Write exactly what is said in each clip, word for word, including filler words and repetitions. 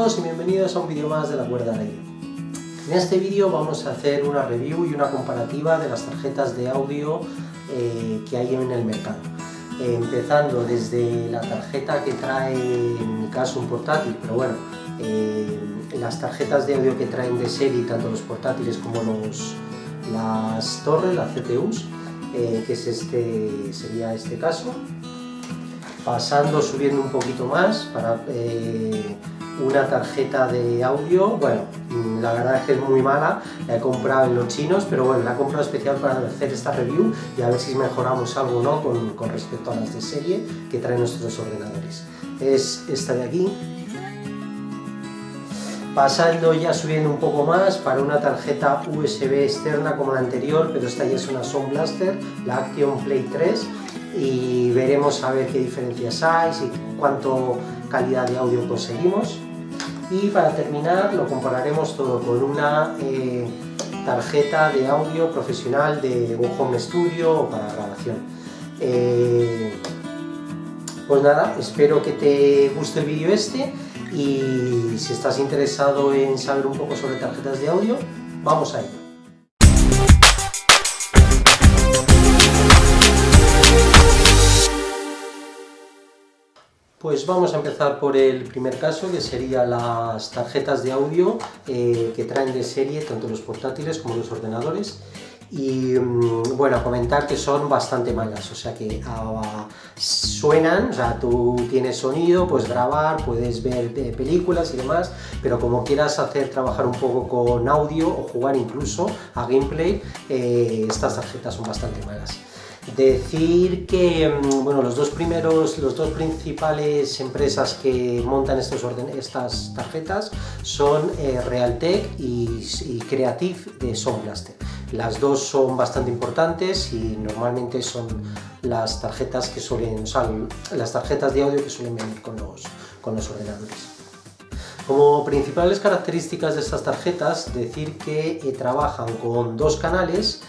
todos y bienvenidos a un vídeo más de La Cuerda al Aire. En este vídeo vamos a hacer una review y una comparativa de las tarjetas de audio eh, que hay en el mercado. Eh, empezando desde la tarjeta que trae, en mi caso un portátil, pero bueno, eh, las tarjetas de audio que traen de serie, tanto los portátiles como los, las torres, las C P Us, eh, que es este, sería este caso. Pasando, subiendo un poquito más para eh, una tarjeta de audio, bueno, la verdad es que es muy mala, la he comprado en los chinos, pero bueno, la he comprado especial para hacer esta review y a ver si mejoramos algo o no con, con respecto a las de serie que traen nuestros ordenadores. Es esta de aquí. Pasando ya, subiendo un poco más, para una tarjeta U S B externa como la anterior, pero esta ya es una Sound Blaster, la Action Play tres, y veremos a ver qué diferencias hay y cuánto calidad de audio conseguimos. Y para terminar lo compararemos todo con una eh, tarjeta de audio profesional de home studio o para grabación. Eh, pues nada, espero que te guste el vídeo este, y si estás interesado en saber un poco sobre tarjetas de audio, vamos a ello. Pues vamos a empezar por el primer caso, que sería las tarjetas de audio eh, que traen de serie tanto los portátiles como los ordenadores. Y bueno, comentar que son bastante malas, o sea que ah, suenan, o sea, tú tienes sonido, puedes grabar, puedes ver películas y demás, pero como quieras hacer trabajar un poco con audio o jugar incluso a gameplay, eh, estas tarjetas son bastante malas. Decir que bueno, los dos primeros, los dos principales empresas que montan estos orden, estas tarjetas son eh, Realtek y, y Creative de Sound Blaster. Las dos son bastante importantes y normalmente son las tarjetas que suelen, o sea, las tarjetas de audio que suelen venir con los, con los ordenadores. Como principales características de estas tarjetas, decir que eh, trabajan con dos canales,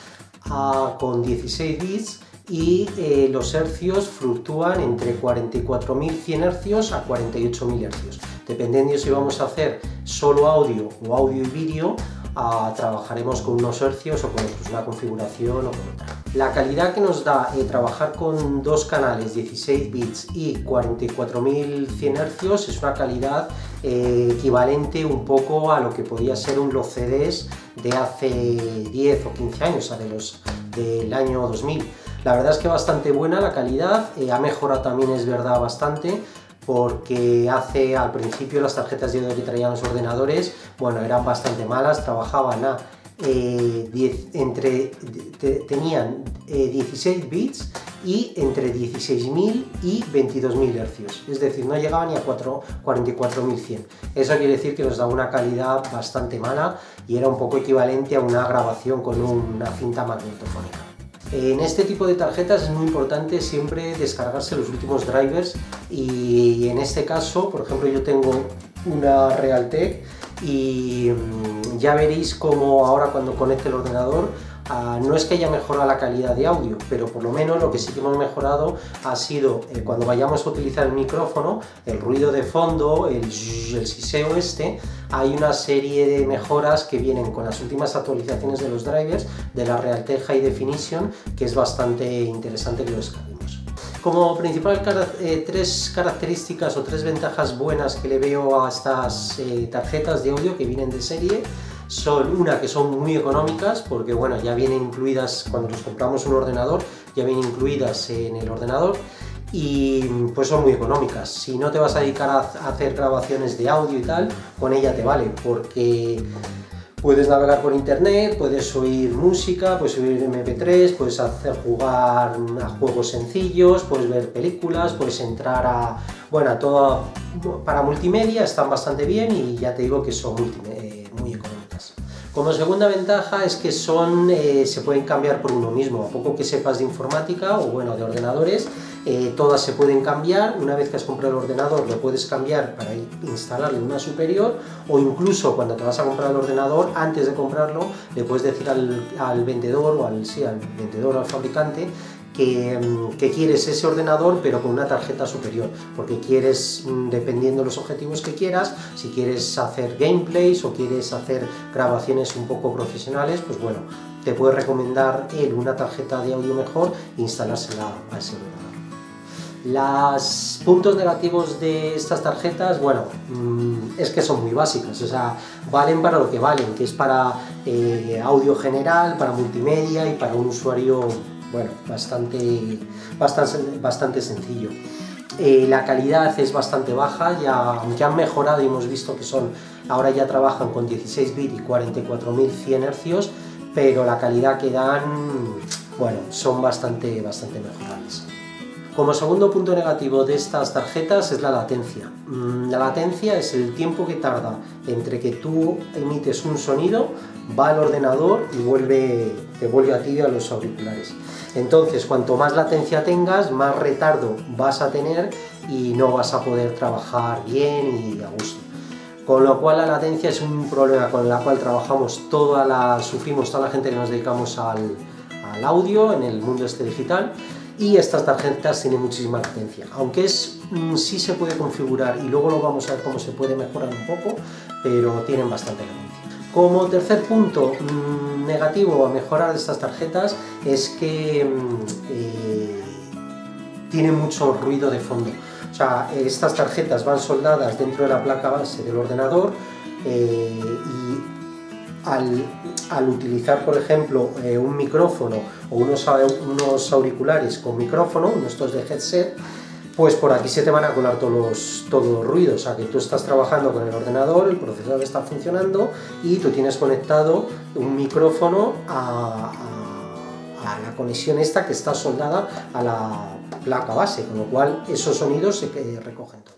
a, con dieciséis bits, y eh, los hercios fluctúan entre cuarenta y cuatro mil cien hercios a cuarenta y ocho mil hercios, dependiendo si vamos a hacer solo audio o audio y vídeo. A, trabajaremos con unos hercios o con otros, una configuración o con otra. La calidad que nos da eh, trabajar con dos canales, dieciséis bits y cuarenta y cuatro mil cien hercios, es una calidad eh, equivalente un poco a lo que podía ser un, los C Ds de hace diez o quince años, o sea, de los, del año dos mil. La verdad es que bastante buena la calidad, eh, ha mejorado también, es verdad, bastante, porque hace, al principio las tarjetas de audio que traían los ordenadores, bueno, eran bastante malas, trabajaban a eh, diez, entre, te, tenían eh, dieciséis bits y entre dieciséis mil y veintidós mil hercios, es decir, no llegaban ni a cuarenta y cuatro mil cien. Eso quiere decir que nos da una calidad bastante mala y era un poco equivalente a una grabación con una cinta magnetofónica. En este tipo de tarjetas es muy importante siempre descargarse los últimos drivers, y en este caso, por ejemplo, yo tengo una Realtek y ya veréis cómo ahora cuando conecte el ordenador, Uh, no es que haya mejorado la calidad de audio, pero por lo menos lo que sí que hemos mejorado ha sido eh, cuando vayamos a utilizar el micrófono, el ruido de fondo, el, el siseo este, hay una serie de mejoras que vienen con las últimas actualizaciones de los drivers de la Realtek High Definition, que es bastante interesante que lo descarguemos. Como principal eh, tres características o tres ventajas buenas que le veo a estas eh, tarjetas de audio que vienen de serie, son una que son muy económicas, porque bueno, ya vienen incluidas cuando nos compramos un ordenador, ya vienen incluidas en el ordenador, y pues son muy económicas. Si no te vas a dedicar a hacer grabaciones de audio y tal, con ella te vale, porque puedes navegar por internet, puedes oír música, puedes oír M P tres, puedes hacer jugar a juegos sencillos, puedes ver películas, puedes entrar a, bueno, a todo, para multimedia están bastante bien, y ya te digo que son multimedia, muy económicas. Como segunda ventaja es que son, eh, se pueden cambiar por uno mismo, a poco que sepas de informática o bueno, de ordenadores, eh, todas se pueden cambiar. Una vez que has comprado el ordenador lo puedes cambiar para instalarle una superior, o incluso cuando te vas a comprar el ordenador, antes de comprarlo le puedes decir al, al vendedor o al, sí, al vendedor, al fabricante, que, que quieres ese ordenador pero con una tarjeta superior, porque quieres, dependiendo de los objetivos que quieras, si quieres hacer gameplays o quieres hacer grabaciones un poco profesionales, pues bueno, te puede recomendar él una tarjeta de audio mejor e instalársela a ese ordenador. Los puntos negativos de estas tarjetas, bueno, es que son muy básicas, o sea, valen para lo que valen, que es para eh, audio general, para multimedia y para un usuario, bueno, bastante, bastante, bastante sencillo. Eh, la calidad es bastante baja, ya, aunque han mejorado y hemos visto que son, ahora ya trabajan con dieciséis bits y cuarenta y cuatro mil cien hercios, pero la calidad que dan, bueno, son bastante, bastante mejorables. Como segundo punto negativo de estas tarjetas es la latencia. La latencia es el tiempo que tarda entre que tú emites un sonido, va al ordenador y vuelve, te vuelve a ti a los auriculares. Entonces, cuanto más latencia tengas, más retardo vas a tener y no vas a poder trabajar bien y a gusto. Con lo cual la latencia es un problema con el cual trabajamos toda la, sufrimos toda la gente que nos dedicamos al, al audio en el mundo este digital. Y estas tarjetas tienen muchísima latencia, aunque es, sí se puede configurar y luego lo vamos a ver cómo se puede mejorar un poco, pero tienen bastante latencia. Como tercer punto mmm, negativo a mejorar de estas tarjetas es que eh, tienen mucho ruido de fondo. O sea, estas tarjetas van soldadas dentro de la placa base del ordenador eh, y Al, al utilizar, por ejemplo, eh, un micrófono o unos, unos auriculares con micrófono, unos estos de headset, pues por aquí se te van a colar todos los, todos los ruidos. O sea, que tú estás trabajando con el ordenador, el procesador está funcionando y tú tienes conectado un micrófono a, a, a la conexión esta que está soldada a la placa base, con lo cual esos sonidos se eh, recogen todos.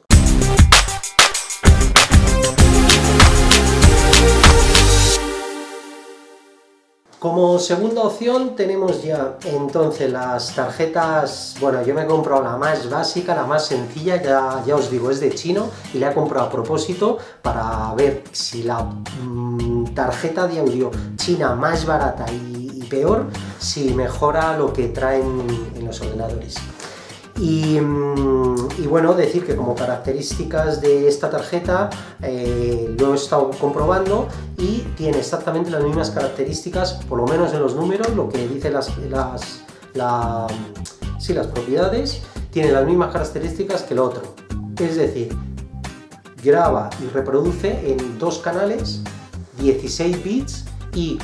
Como segunda opción tenemos ya entonces las tarjetas, bueno, yo me he comprado la más básica, la más sencilla, ya, ya os digo, es de chino y la he comprado a propósito para ver si la mmm, tarjeta de audio china más barata y, y peor, si mejora lo que traen en los ordenadores. Y, y bueno, decir que como características de esta tarjeta eh, lo he estado comprobando y tiene exactamente las mismas características, por lo menos en los números, lo que dicen las, las, la, sí, las propiedades, tiene las mismas características que el otro. Es decir, graba y reproduce en dos canales, dieciséis bits y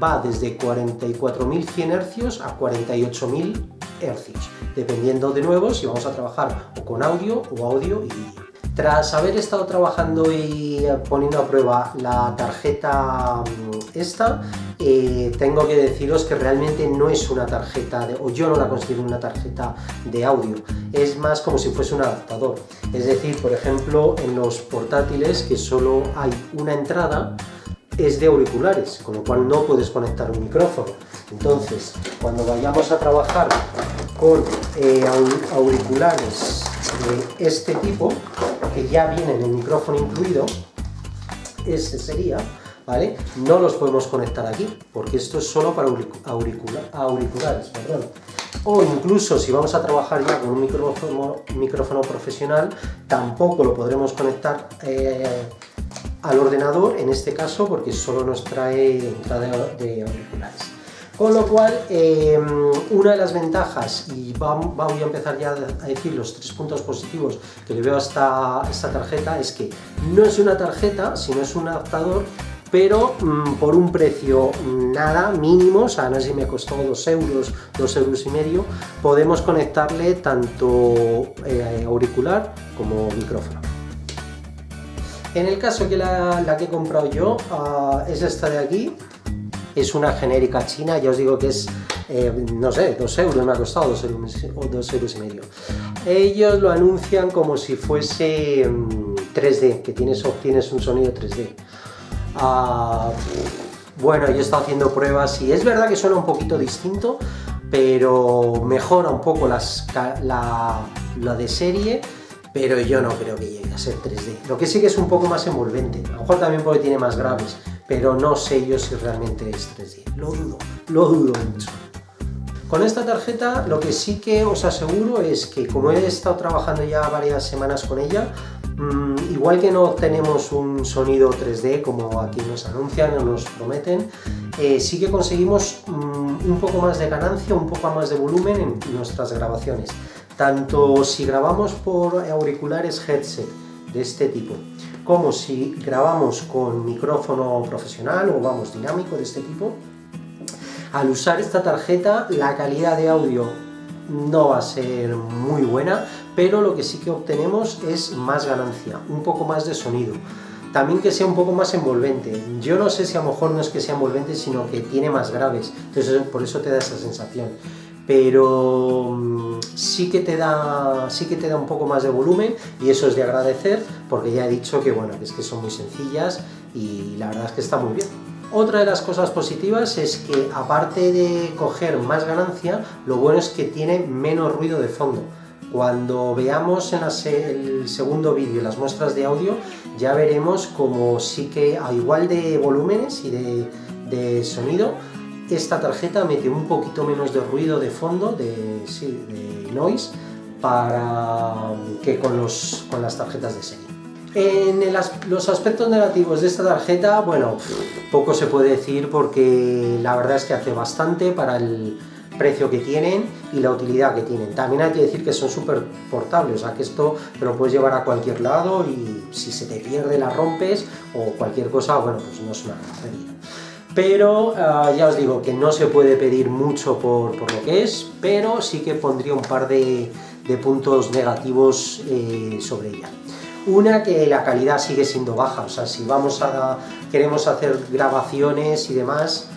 va desde cuarenta y cuatro mil cien hercios a cuarenta y ocho mil hercios, dependiendo de nuevo si vamos a trabajar o con audio o audio y vídeo. Tras haber estado trabajando y poniendo a prueba la tarjeta esta, eh, tengo que deciros que realmente no es una tarjeta, de, o yo no la considero una tarjeta de audio, es más como si fuese un adaptador. Es decir, por ejemplo, en los portátiles que solo hay una entrada, es de auriculares, con lo cual no puedes conectar un micrófono. Entonces, cuando vayamos a trabajar con eh, auriculares de este tipo, que ya vienen el micrófono incluido, este sería, ¿vale? No los podemos conectar aquí, porque esto es solo para auricula auriculares, perdón. O incluso si vamos a trabajar ya con un micrófono, micrófono profesional, tampoco lo podremos conectar eh, al ordenador, en este caso, porque solo nos trae entrada de auriculares. Con lo cual, eh, una de las ventajas, y vamos, voy a empezar ya a decir los tres puntos positivos que le veo a esta, esta tarjeta, es que no es una tarjeta, sino es un adaptador, pero mmm, por un precio nada, mínimo, o sea, no sé si me costó dos euros, dos euros y medio, podemos conectarle tanto eh, auricular como micrófono. En el caso que la, la que he comprado yo uh, es esta de aquí. Es una genérica china, ya os digo que es, eh, no sé, dos euros, me ha costado dos euros, dos euros y medio. Ellos lo anuncian como si fuese tres D, que tienes, obtienes un sonido tres D. Ah, bueno, yo he estado haciendo pruebas y es verdad que suena un poquito distinto, pero mejora un poco las, la, la de serie, pero yo no creo que llegue a ser tres D. Lo que sí que es un poco más envolvente, a lo mejor también porque tiene más graves, pero no sé yo si realmente es tres D, lo dudo, lo dudo mucho. Con esta tarjeta lo que sí que os aseguro es que, como he estado trabajando ya varias semanas con ella, mmm, igual que no obtenemos un sonido tres D como aquí nos anuncian o nos prometen, eh, sí que conseguimos mmm, un poco más de ganancia, un poco más de volumen en nuestras grabaciones, tanto si grabamos por auriculares headset de este tipo, como si grabamos con micrófono profesional o vamos dinámico de este tipo. Al usar esta tarjeta la calidad de audio no va a ser muy buena, pero lo que sí que obtenemos es más ganancia, un poco más de sonido, también que sea un poco más envolvente. Yo no sé si a lo mejor no es que sea envolvente, sino que tiene más graves, entonces por eso te da esa sensación, pero sí que te da, sí que te da un poco más de volumen, y eso es de agradecer, porque ya he dicho que bueno, es que son muy sencillas y la verdad es que está muy bien. Otra de las cosas positivas es que, aparte de coger más ganancia, lo bueno es que tiene menos ruido de fondo. Cuando veamos en se el segundo vídeo las muestras de audio, ya veremos como sí que, a igual de volúmenes y de, de sonido, esta tarjeta mete un poquito menos de ruido de fondo, de, sí, de noise, para que con, los, con las tarjetas de serie. En el as los aspectos negativos de esta tarjeta, bueno, poco se puede decir, porque la verdad es que hace bastante para el precio que tienen y la utilidad que tienen. También hay que decir que son súper portables, o sea que esto te lo puedes llevar a cualquier lado y si se te pierde la rompes o cualquier cosa, bueno, pues no es una pérdida. Pero uh, ya os digo que no se puede pedir mucho por, por lo que es, pero sí que pondría un par de, de puntos negativos eh, sobre ella. Una, que la calidad sigue siendo baja, o sea, si vamos a queremos hacer grabaciones y demás,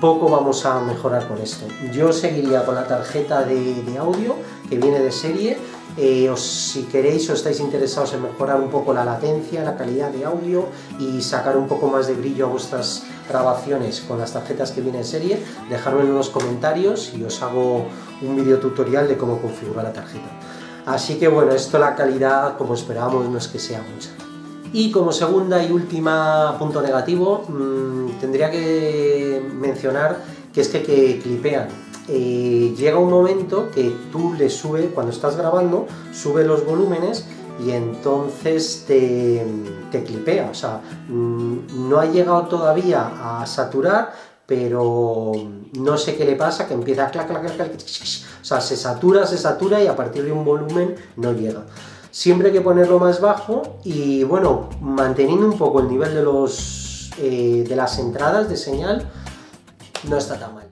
poco vamos a mejorar con esto. Yo seguiría con la tarjeta de, de audio que viene de serie. Eh, os, si queréis o estáis interesados en mejorar un poco la latencia, la calidad de audio y sacar un poco más de brillo a vuestras grabaciones con las tarjetas que vienen en serie, dejadme en los comentarios y os hago un video tutorial de cómo configurar la tarjeta. Así que bueno, esto, la calidad, como esperábamos, no es que sea mucha. Y como segunda y última punto negativo, mmm, tendría que mencionar que es que, que clipean. Eh, llega un momento que tú le subes, cuando estás grabando, sube los volúmenes y entonces te, te clipea. O sea, mmm, no ha llegado todavía a saturar, pero no sé qué le pasa, que empieza a clac, clac, clac, clac, o sea, se satura, se satura y a partir de un volumen no llega. Siempre hay que ponerlo más bajo y, bueno, manteniendo un poco el nivel de, los, eh, de las entradas de señal, no está tan mal.